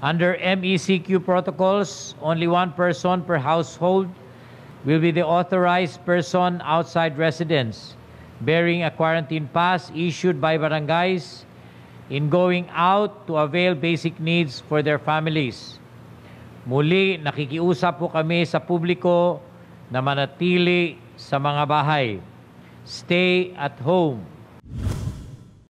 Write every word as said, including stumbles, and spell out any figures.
Under M E C Q protocols, only one person per household will be the authorized person outside residence, bearing a quarantine pass issued by barangays in going out to avail basic needs for their families. Muli, nakikiusap po kami sa publiko na manatili sa mga bahay. Stay at home.